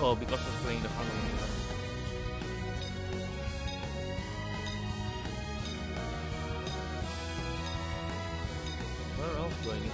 Oh, because of playing the Halloween event. Where else do I need to go?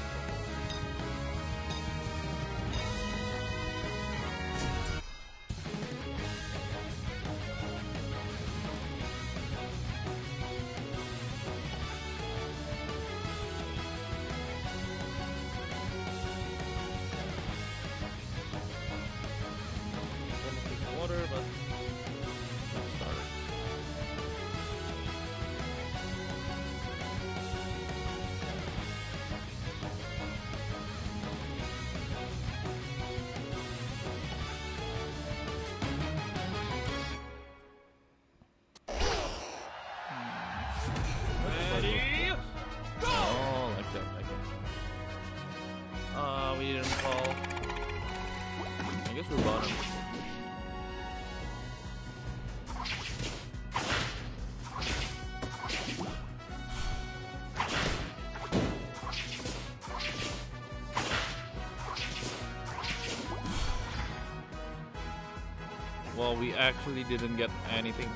Well, we actually didn't get anything,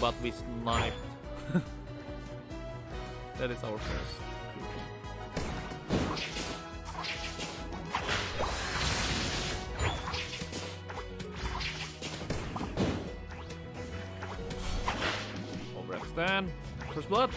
but we sniped. That is our first. Overextend. First blood.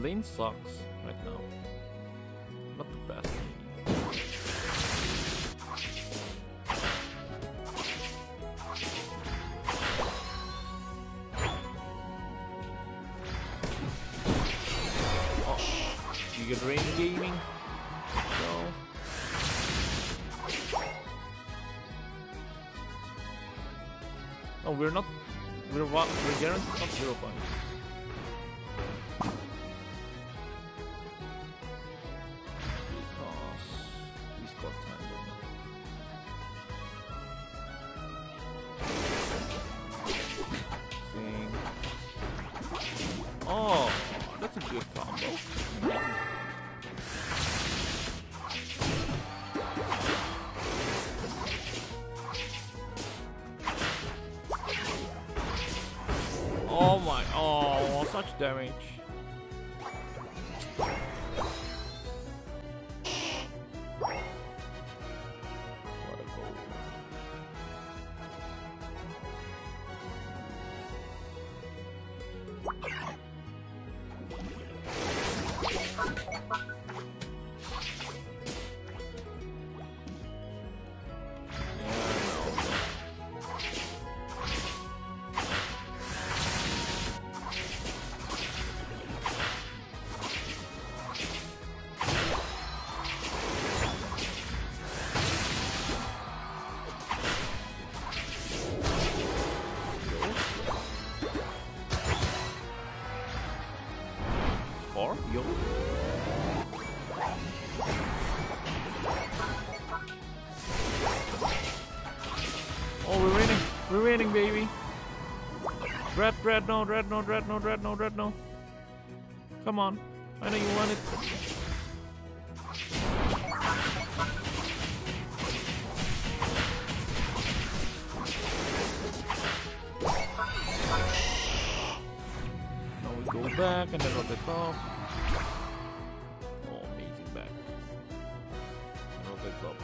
Lane sucks right now. Not the best. Oh, you get rain gaming? No. No, we're not. We're guaranteed not 0 points. Damage. What a goal. Baby, Drednaw. Come on, I know you want it. back and then roll this off. Oh, amazing back. And roll this off,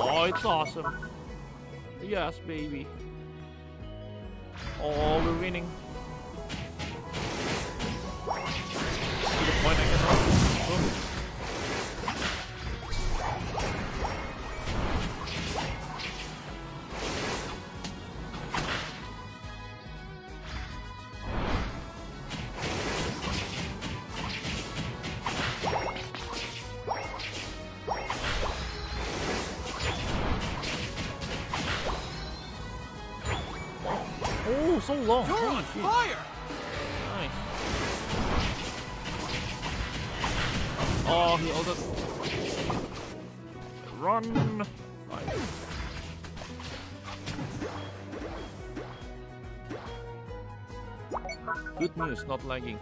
yeah. Oh, it's awesome. Yes, baby. Oh, we're winning. To the point I can run. Oh. So long. You're on fire. Nice. Oh, he held up. Run. Nice. Good news, not lagging.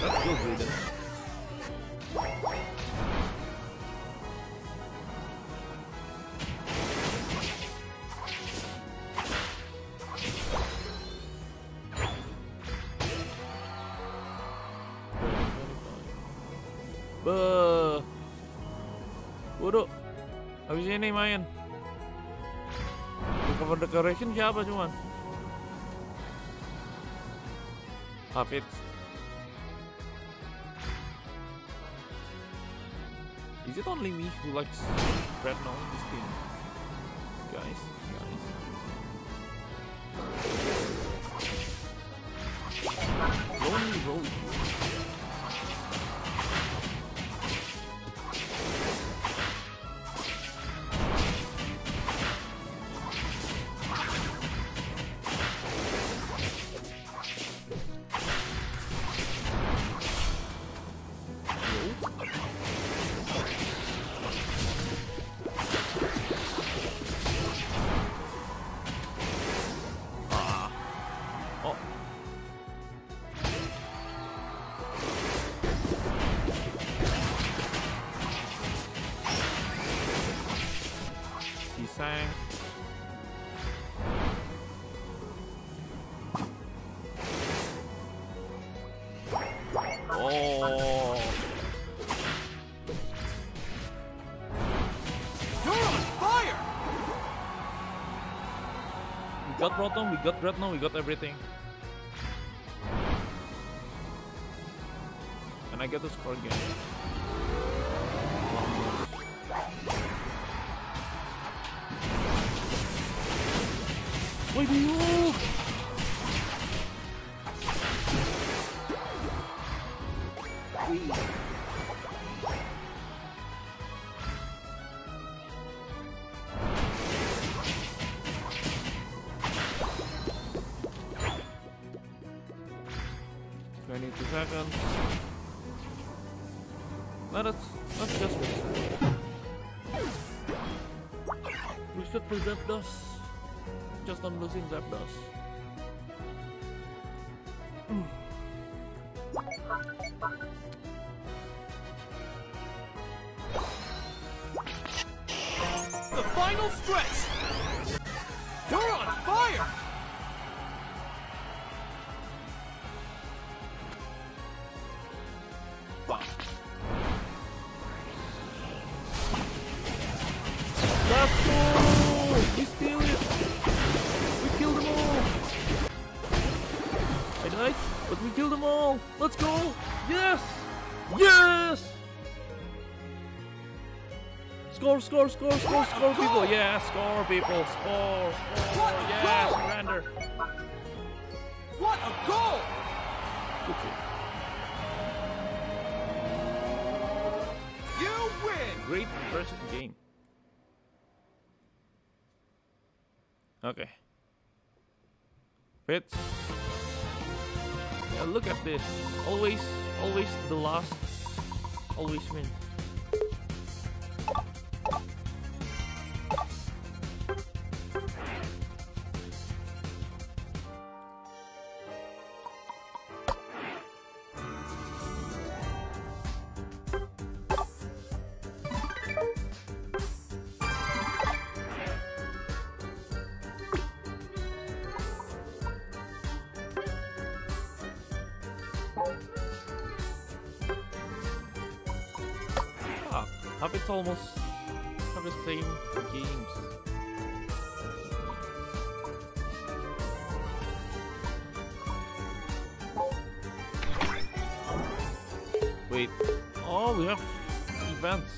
That's good, Raiden. Waduh, habis ini main. Cover decoration siapa cuman? Hafid. Is it only me who likes Drednaw in this game? Guys. Lonely road. We got Rotom, we got Drednaw, we got everything. And I get the score again. Wait, no! Let's just reset for Zapdos. Just on losing Zapdos. The final stretch. You're on fire. But we killed them all! Let's go! Yes! Yes! Score, people! Yeah, score, people! Score! Yes, surrender! What a goal! Okay. You win! Great first game. Okay. Fits. And look at this, always the last, always win. Habits almost have the same games. Wait, oh, we have events.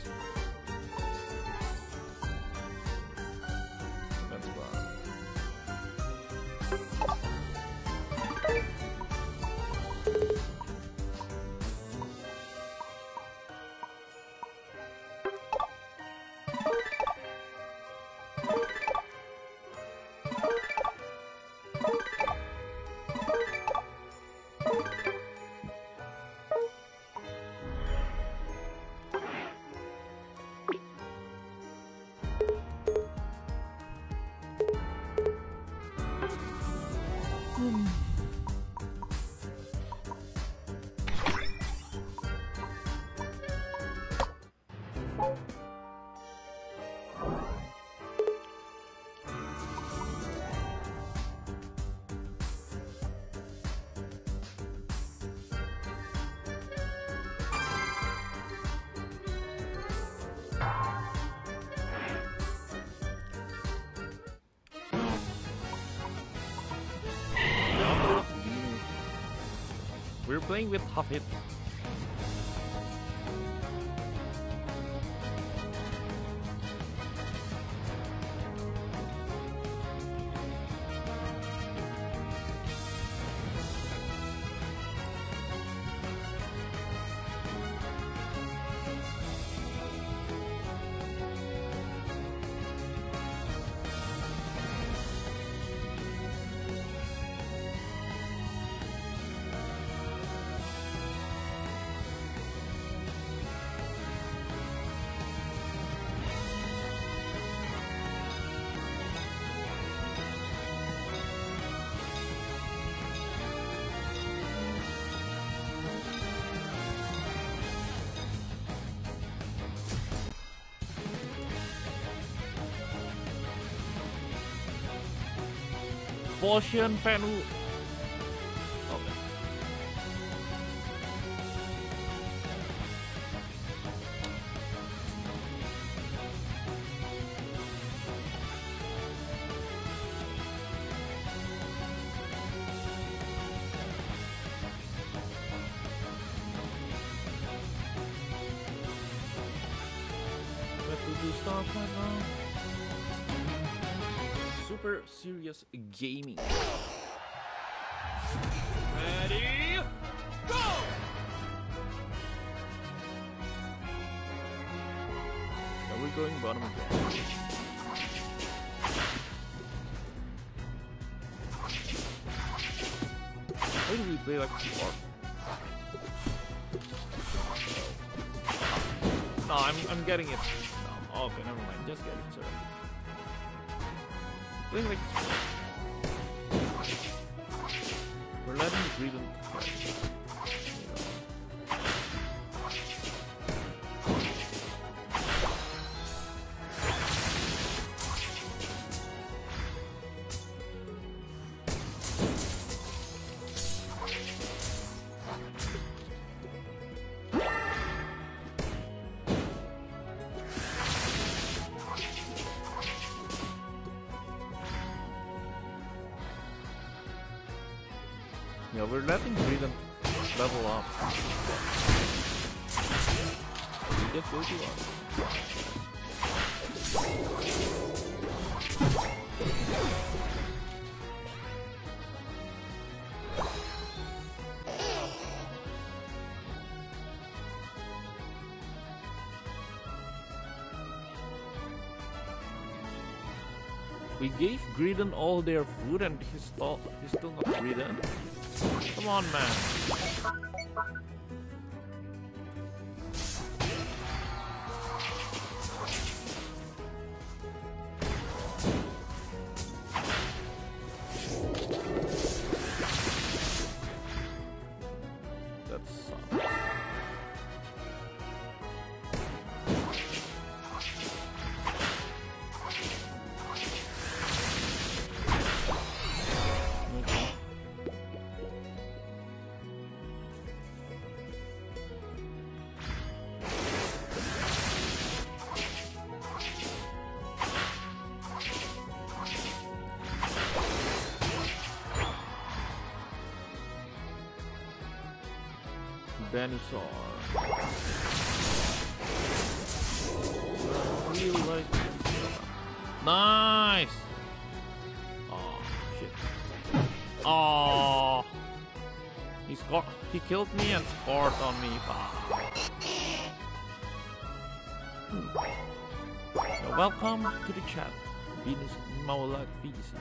Events bar. We're playing with half hit. Potion Fenu. Okay. Let's do stuff right now. Super serious gaming. Ready? Go! Are we going bottom again? Why do we play like before? No, I'm getting it. No, okay, never mind. Just get it, sorry. We're letting the breathing. Yeah, we're letting Freedom level up. We just go to us. We gave Greedon all their food and he's still not Greedon. Come on, man. That sucks. Venusaur. Really like Venusaur. Nice! Oh shit. Oh, he killed me and scored on me. So welcome to the chat. Venus Mola Venus.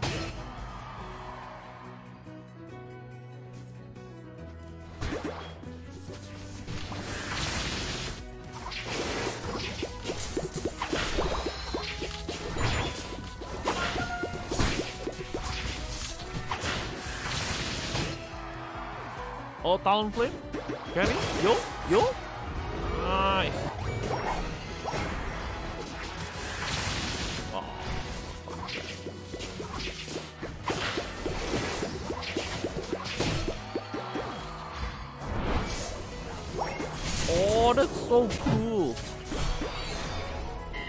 Oh, Talonflame? Can he? Yo? Yo? Nice! Oh. Oh, that's so cool!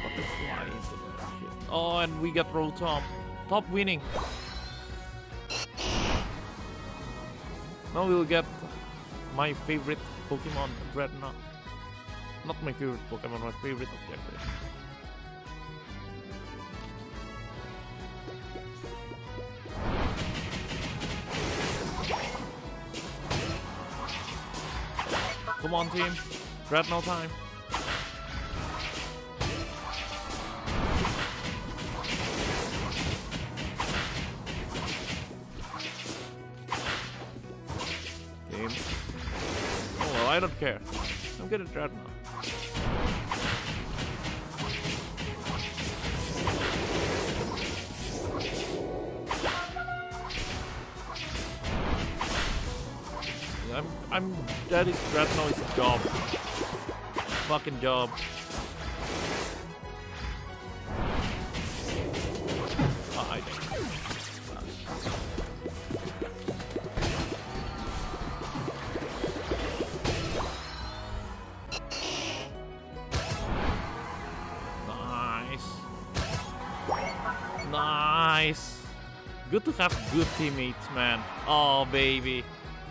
Butterfly into that shit. Oh, and we got Rotom. Top winning! Now we'll get my favorite Pokemon, Drednaw. Not my favorite Pokemon, my favorite objective. Come on, team. Drednaw time. I don't care. I'm good at Drednaw. That is Drednaw is a job. Fucking job. Oh, I think. Good to have good teammates, man. Oh baby,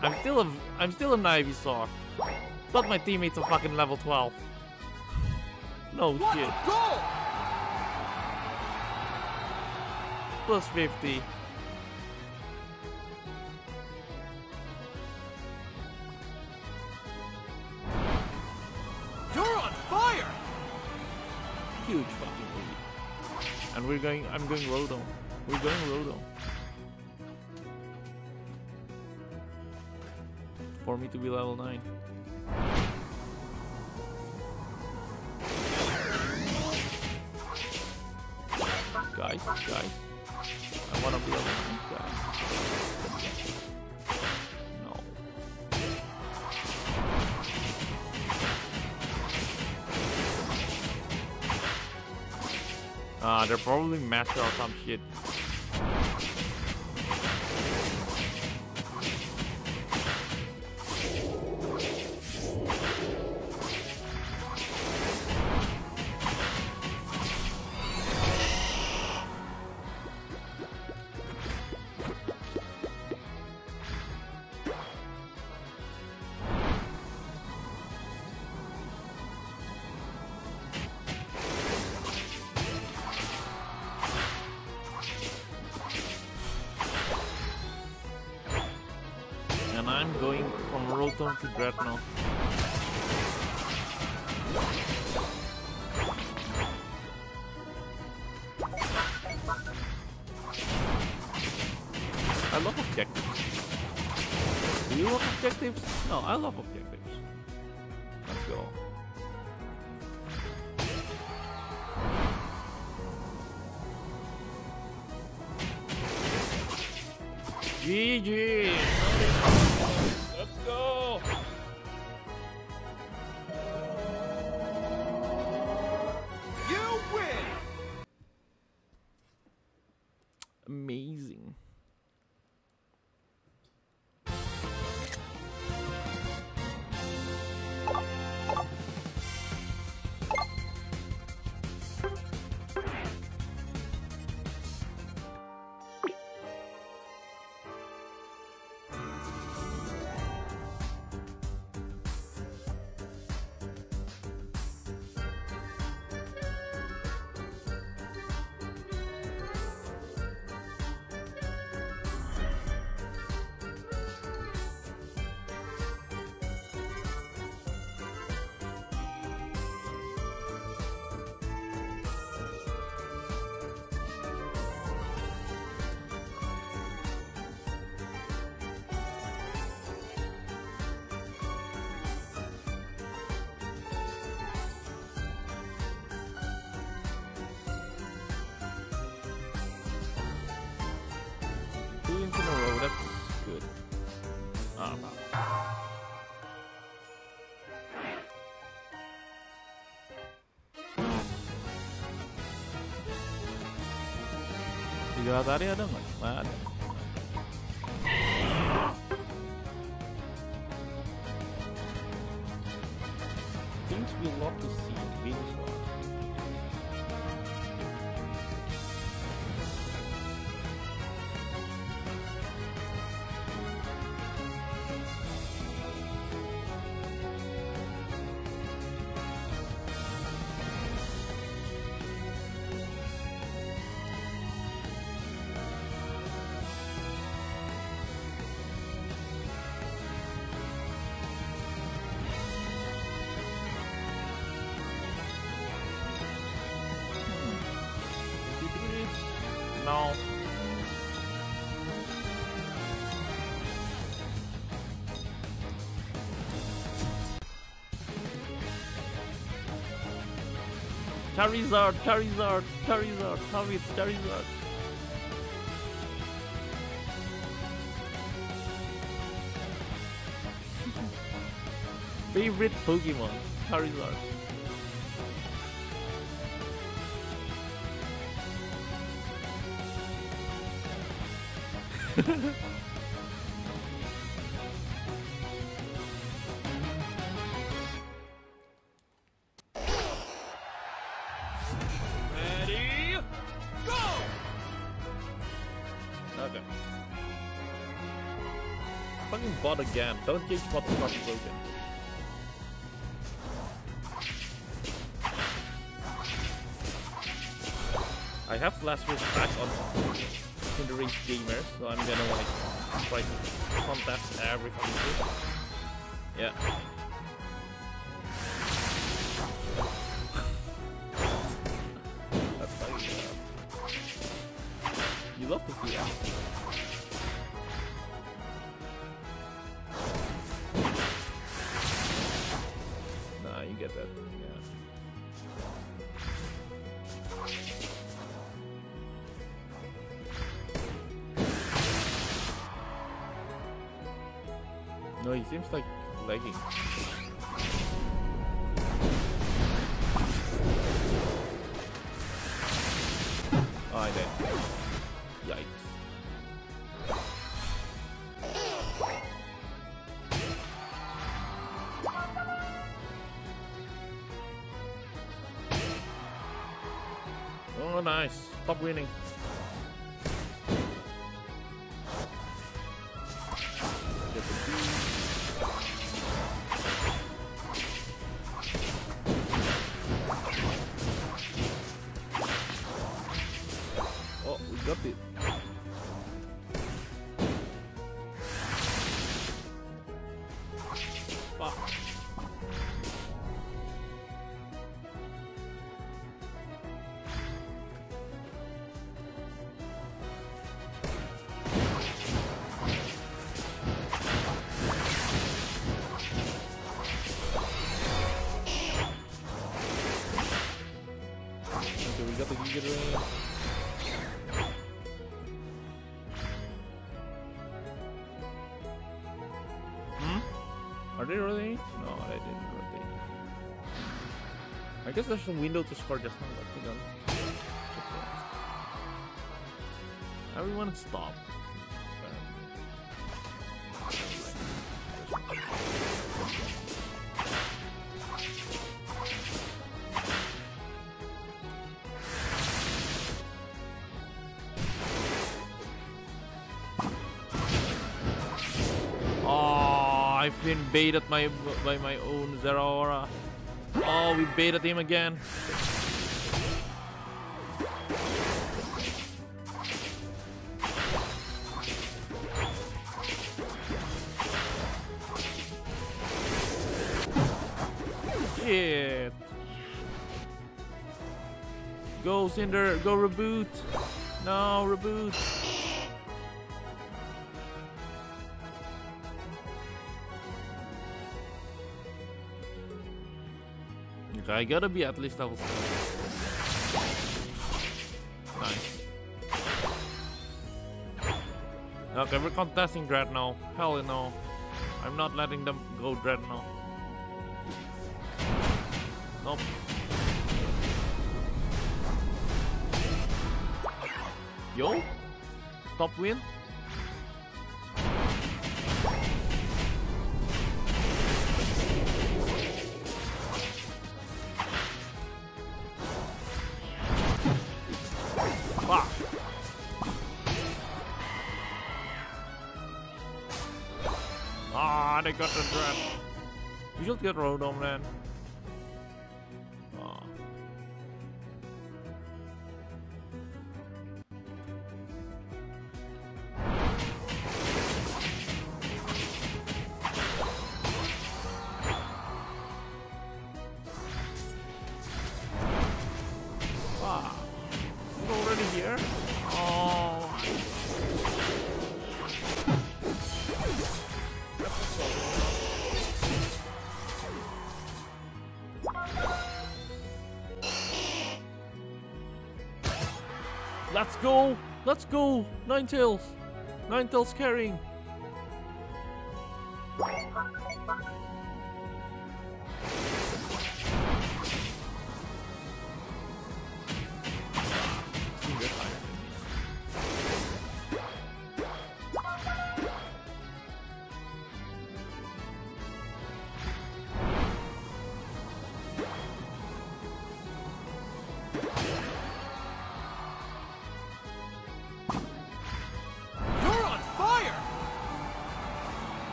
I'm still an Ivysaur, but my teammates are fucking level 12. No shit. Plus 50. You're on fire. Huge fucking lead. And I'm going Rodo. We're going Rodo. For me to be level 9. Guys, I wanna be level 9, guys. No. Ah, they're probably master or some shit. I'm going from Rotom to Drednaw. I love objectives. Do you love objectives? No, I love objectives. Let's go. GG! Let's go! You win! Amazing. Tiga tadi ada nggak? Nggak ada. Things we love to see in Venusaur. No. Charizard, Charizard, Charizard, how is Charizard? Favorite Pokemon, Charizard. Ready, go! Okay. Fucking bot again. Don't get what the fuck is broken. I have Flash Wheels back on Kindering gamers, so I'm gonna like try to contest every fucking thing. Yeah. That's like you love to see that. No, he seems like lagging. Oh, I did. Yikes. Oh, nice. Stop winning. Are they really? No, they didn't really. I guess there's some window to score just now, but we don't. Everyone stop. I've been baited by my own Zeraora. Oh, we baited him again. Shit. Go, Cinder. Go, reboot. No, reboot. I gotta be at least level 7. Nice. Okay, we're contesting Drednaw. Hell no. I'm not letting them go Drednaw. Nope. Yo? top win. Wow. Ah, they got the trap. We should get Rotom then. Let's go! Let's go! Ninetales! Ninetales carrying!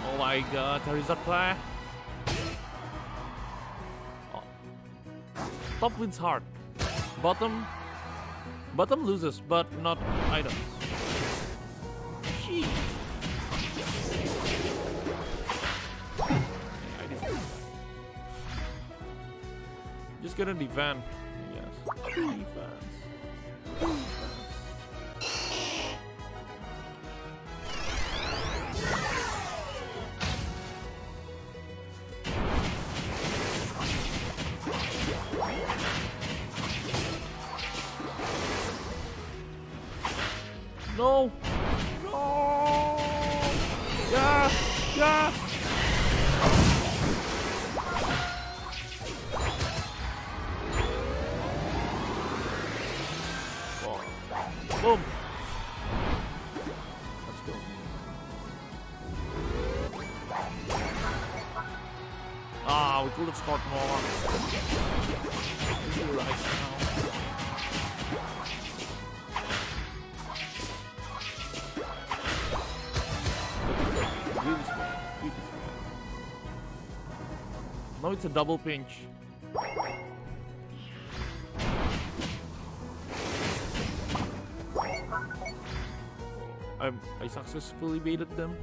Oh my god, there is a play. Oh. Top wins hard. Bottom loses, but not items. Jeez. Just gonna defend. Yes. Defense. No! No! Yes! Yes! Oh. Boom! Let's go. Ah, we could have scored more. Right now. Now it's a double pinch. I successfully baited them.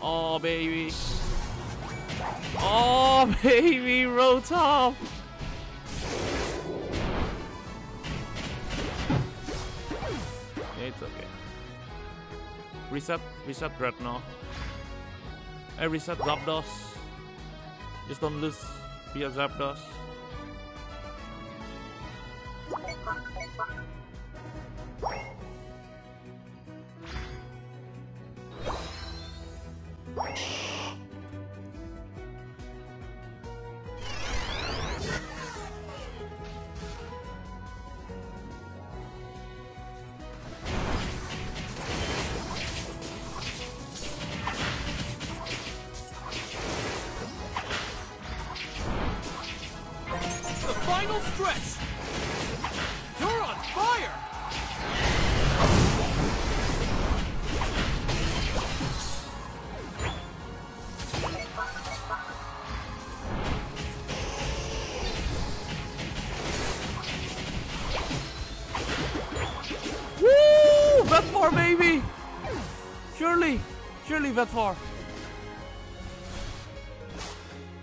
Oh baby! Oh baby, Rotom! It's okay. Reset Drednaw. I reset Zapdos. Just don't lose via Zapdos. Final stretch! You're on fire! Woo! Venusaur, baby! Surely Venusaur!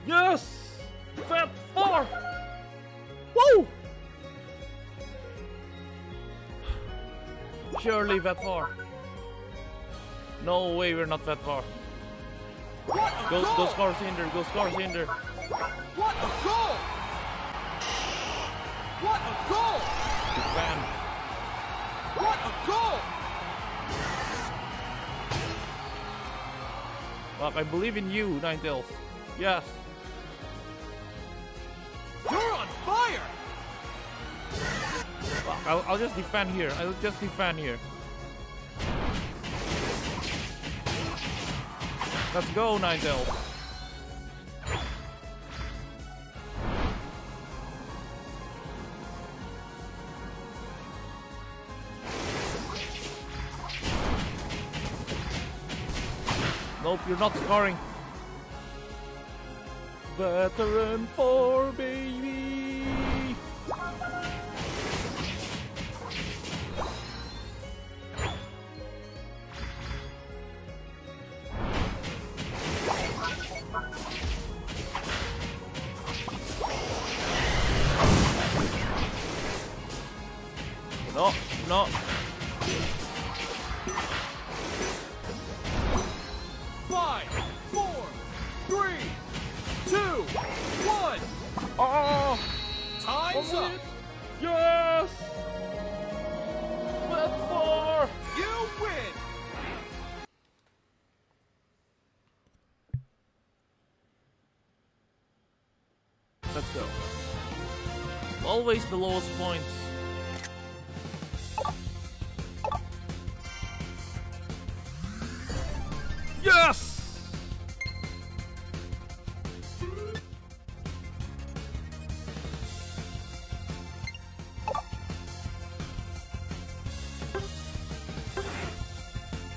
Yes! Venusaur! Surely that far. No way, we're not that far. Go Scarcinder, go Scarcinder. What a goal! What a goal! Bam! What a goal! Look, I believe in you, Ninetales. Yes. You're on fire! Look, I'll just defend here. I'll just defend here. Let's go, Ninetales. Nope, you're not scoring. Veteran 4, baby. No, no. Let's go. Always the lowest points. Yes!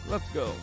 Let's go.